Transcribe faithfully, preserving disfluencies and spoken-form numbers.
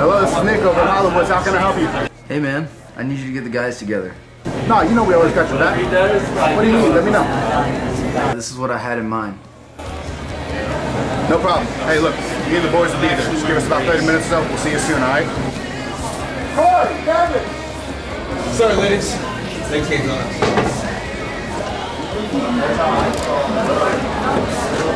Hello, this is Nick over at Hollywood. How can I help you? Hey man, I need you to get the guys together. No, you know we always got your back. What do you need? Let me know. This is what I had in mind. No problem. Hey look, me and the boys will be there. Just give us about thirty minutes or so. We'll see you soon, alright? Corey, Kevin! Sorry ladies, they came on us.